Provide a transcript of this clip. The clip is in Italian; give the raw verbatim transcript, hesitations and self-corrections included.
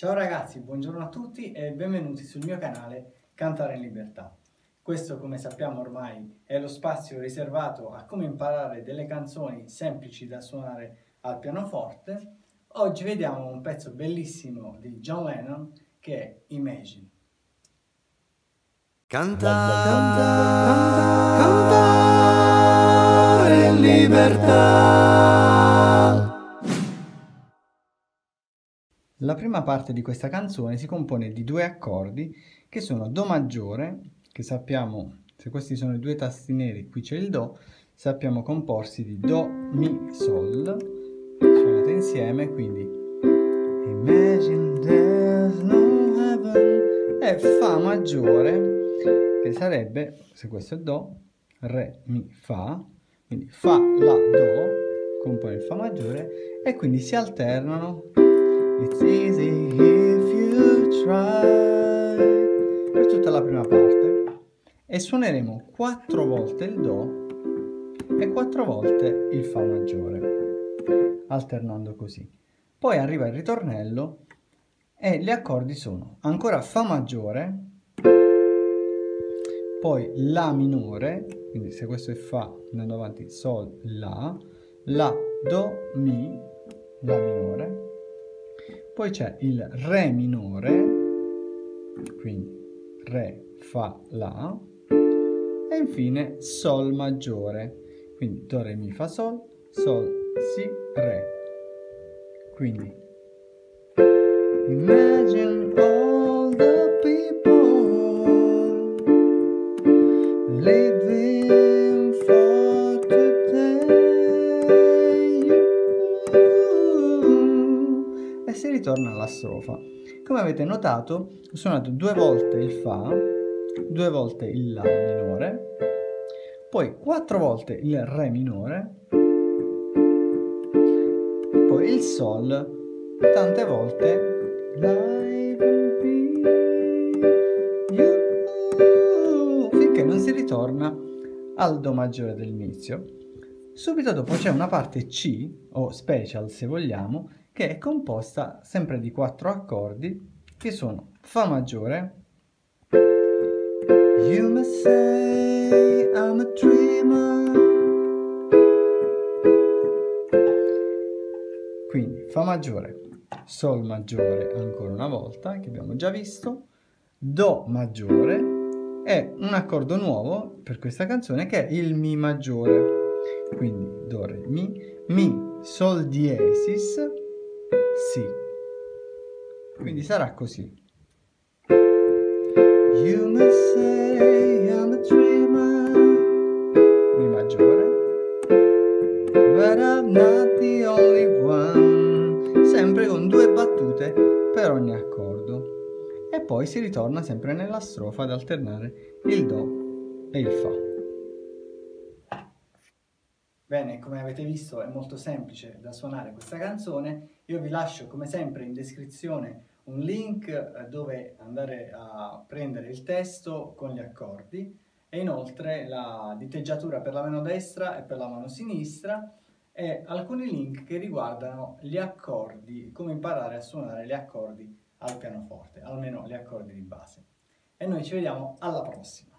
Ciao ragazzi, buongiorno a tutti e benvenuti sul mio canale Cantare in Libertà. Questo, come sappiamo ormai, è lo spazio riservato a come imparare delle canzoni semplici da suonare al pianoforte. Oggi vediamo un pezzo bellissimo di John Lennon che è Imagine. Cantare, cantare in libertà. La prima parte di questa canzone si compone di due accordi che sono Do maggiore, che sappiamo, se questi sono i due tasti neri, qui c'è il Do, sappiamo comporsi di Do, Mi, Sol, suonate insieme, quindi Imagine there's no heaven, e Fa maggiore, che sarebbe, se questo è Do, Re, Mi, Fa, quindi Fa, La, Do, compone il Fa maggiore, e quindi si alternano. It's easy if you try. Per tutta la prima parte. E suoneremo quattro volte il Do e quattro volte il Fa maggiore, alternando così. Poi arriva il ritornello e gli accordi sono ancora Fa maggiore, poi La minore, quindi se questo è Fa, andando avanti Sol, La, La, Do, Mi, La minore. Poi c'è il Re minore, quindi Re, Fa, La, e infine Sol maggiore, quindi Do, Re, Mi, Fa, Sol, Sol, Si, Re. Quindi Imagine all the people living for today. E si ritorna alla strofa. Come avete notato, ho suonato due volte il Fa, due volte il La minore, poi quattro volte il Re minore, poi il Sol, tante volte finché non si ritorna al Do maggiore dell'inizio. Subito dopo c'è una parte C, o special se vogliamo, che è composta sempre di quattro accordi che sono Fa maggiore, You must say I'm a dreamer. Quindi Fa maggiore, Sol maggiore ancora una volta, che abbiamo già visto, Do maggiore e un accordo nuovo per questa canzone che è il Mi maggiore. Quindi Do, Re, Mi, Mi, Sol diesis, Si. Quindi sarà così. You must say I'm a dreamer. Mi maggiore. But I'm not the only one. Sempre con due battute per ogni accordo. E poi si ritorna sempre nella strofa ad alternare il Do e il Fa. Bene, come avete visto è molto semplice da suonare questa canzone. Io vi lascio come sempre in descrizione un link dove andare a prendere il testo con gli accordi e inoltre la diteggiatura per la mano destra e per la mano sinistra e alcuni link che riguardano gli accordi, come imparare a suonare gli accordi al pianoforte, almeno gli accordi di base. E noi ci vediamo alla prossima!